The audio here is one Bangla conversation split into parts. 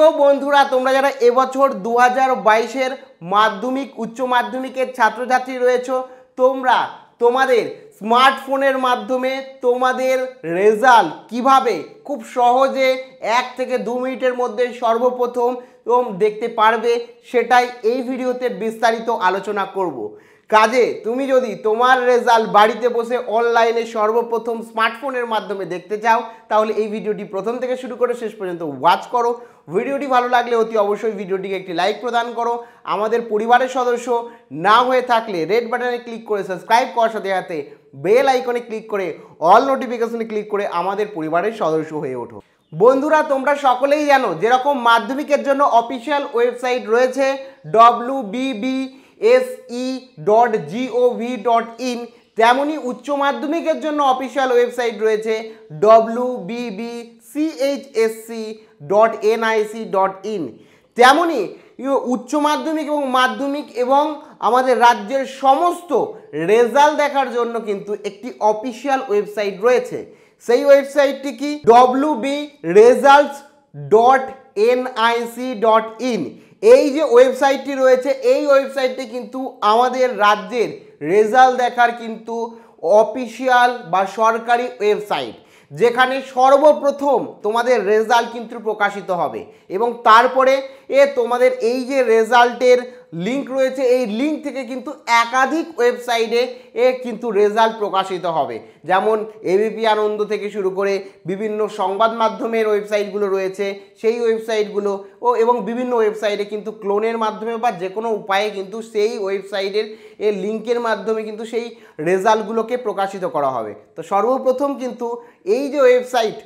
প্রিয় বন্ধুরা তোমরা যারা এবছর 2022 এর মাধ্যমিক উচ্চ মাধ্যমিকের ছাত্রছাত্রী রয়েছো তোমরা তোমাদের স্মার্টফোনের মাধ্যমে তোমাদের রেজাল্ট কিভাবে খুব সহজে 1 থেকে 2 মিনিটের মধ্যে সর্বপ্রথম তোমরা দেখতে পারবে সেটাই এই ভিডিওতে বিস্তারিত আলোচনা করব। কাজে তুমি যদি তোমার রেজাল্ট বাড়িতে বসে অনলাইনে সর্বপ্রথম স্মার্টফোনের মাধ্যমে দেখতে চাও তাহলে এই ভিডিওটি প্রথম থেকে শুরু করে শেষ পর্যন্ত ওয়াচ করো। ভিডিওটি ভালো লাগলে অতি অবশ্যই ভিডিওটিকে একটি লাইক প্রদান করো। আমাদের পরিবারের সদস্য না হয়ে থাকলে রেড বাটনে ক্লিক করে সাবস্ক্রাইব করার সাথে সাথে বেল আইকনে ক্লিক করে অল নোটিফিকেশনে ক্লিক করে আমাদের পরিবারের সদস্য হয়ে ওঠো। বন্ধুরা তোমরা সকলেই জানো যেরকম মাধ্যমিকের জন্য অফিসিয়াল ওয়েবসাইট রয়েছে wbbse.gov.in তেমনি উচ্চ মাধ্যমিকের জন্য অফিসিয়াল ওয়েবসাইট রয়েছে wbbchsc.nic.in তেমনি উচ্চ মাধ্যমিক এবং মাধ্যমিক এবং আমাদের রাজ্যের সমস্ত রেজাল্ট দেখার জন্য কিন্তু একটি অফিসিয়াল ওয়েবসাইট রয়েছে। সেই ওয়েবসাইটটি কি wbresults.nic.in এই যে ওয়েবসাইটটি রয়েছে এই ওয়েবসাইটটি কিন্তু আমাদের রাজ্যের রেজাল্ট দেখার কিন্তু অফিসিয়াল বা সরকারি ওয়েবসাইট যেখানে সর্বপ্রথম তোমাদের রেজাল্ট কিন্তু প্রকাশিত হবে এবং তারপরে তোমাদের এই যে রেজাল্টের লিঙ্ক রয়েছে এই লিঙ্ক থেকে কিন্তু একাধিক ওয়েবসাইটে কিন্তু রেজাল্ট প্রকাশিত হবে। যেমন এবিপি আনন্দ থেকে শুরু করে বিভিন্ন সংবাদ মাধ্যমের ওয়েবসাইটগুলো রয়েছে সেই ওয়েবসাইটগুলো ও এবং বিভিন্ন ওয়েবসাইটে কিন্তু ক্লোনের মাধ্যমে বা যে কোনো উপায়ে কিন্তু সেই ওয়েবসাইটের লিঙ্কের মাধ্যমে কিন্তু সেই রেজাল্টগুলোকে প্রকাশিত করা হবে। তো সর্বপ্রথম কিন্তু এই যে ওয়েবসাইট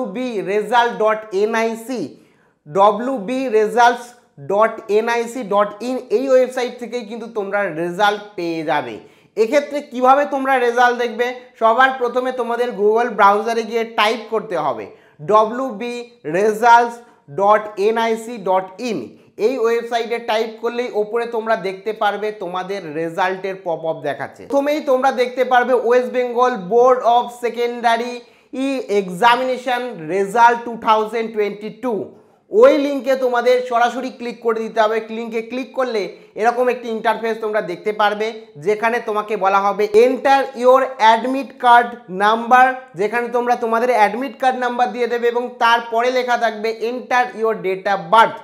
wbresults.nic.in এই ওয়েবসাইট থেকেই কিন্তু তোমরা রেজাল্ট পেয়ে যাবে। এক্ষেত্রে কিভাবে তোমরা রেজাল্ট দেখবে সবার প্রথমে তোমাদের গুগল ব্রাউজারে গিয়ে টাইপ করতে হবে wbresults.nic.in এই ওয়েবসাইটে টাইপ করলেই ওপরে তোমরা দেখতে পারবে তোমাদের রেজাল্টের পপ আপ দেখাচ্ছে। প্রথমেই তোমরা দেখতে পারবে West Bengal board of secondary examination result 2022 ওই লিঙ্কে তোমাদের সরাসরি ক্লিক করে দিতে হবে। লিঙ্কে ক্লিক করলে এরকম একটি ইন্টারফেস তোমরা দেখতে পারবে যেখানে তোমাকে বলা হবে enter your admit card number যেখানে তোমরা তোমাদের অ্যাডমিট কার্ড নাম্বার দিয়ে দেবে এবং তারপরে লেখা থাকবে enter your date of birth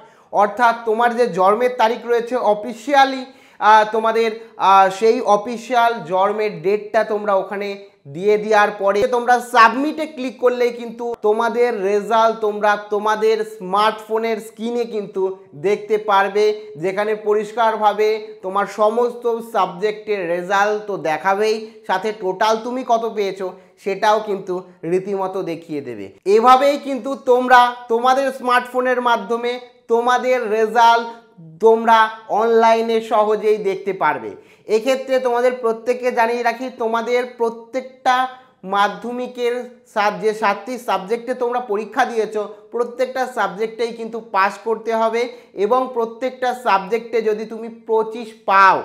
অর্থাৎ তোমার যে জন্মের তারিখ রয়েছে অফিসিয়ালি তোমাদের সেই অফিসিয়াল জন্মের ডেটটা তোমরা ওখানে দিয়ে দেওয়ার পরে তোমরা সাবমিটে ক্লিক করলেই কিন্তু তোমাদের রেজাল্ট তোমরা তোমাদের স্মার্টফোনের স্ক্রিনে কিন্তু দেখতে পারবে যেখানে পরিষ্কারভাবে তোমার সমস্ত সাবজেক্টের রেজাল্ট তো দেখাবেই সাথে টোটাল তুমি কত পেয়েছো সেটাও কিন্তু রীতিমতো দেখিয়ে দেবে। এভাবেই কিন্তু তোমরা তোমাদের স্মার্টফোনের মাধ্যমে তোমাদের রেজাল্ট তোমরা অনলাইনে সহজেই দেখতে পারবে। এক্ষেত্রে তোমাদের প্রত্যেককে জানিয়ে রাখি তোমাদের প্রত্যেকটা মাধ্যমিকের যে 7টি সাবজেক্টে তোমরা পরীক্ষা দিয়েছো প্রত্যেকটা সাবজেক্টেই কিন্তু পাস করতে হবে এবং প্রত্যেকটা সাবজেক্টে যদি তুমি 25 পাও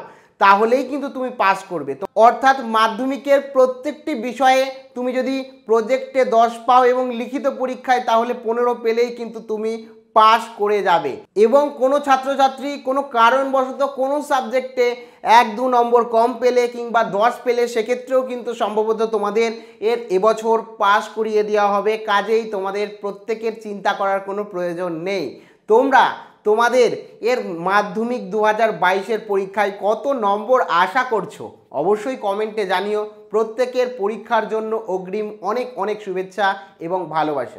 তাহলেই কিন্তু তুমি পাস করবে। তো অর্থাৎ মাধ্যমিকের প্রত্যেকটি বিষয়ে তুমি যদি প্রজেক্টে 10 পাও এবং লিখিত পরীক্ষায় তাহলে 15 পেলেই কিন্তু তুমি পাস করে যাবে এবং কোনো ছাত্রছাত্রী কোনো কারণবশত কোনো সাবজেক্টে 1-2 নম্বর কম পেলে কিংবা 10 পেলে সেক্ষেত্রেও কিন্তু সম্ভবত তোমাদের এবছর পাস করিয়ে দেওয়া হবে। কাজেই তোমাদের প্রত্যেকের চিন্তা করার কোনো প্রয়োজন নেই। তোমরা তোমাদের মাধ্যমিক 2022 পরীক্ষায় কত নম্বর আশা করছো অবশ্যই কমেন্টে জানিও। প্রত্যেকের পরীক্ষার জন্য অগ্রিম অনেক অনেক শুভেচ্ছা এবং ভালোবাসা।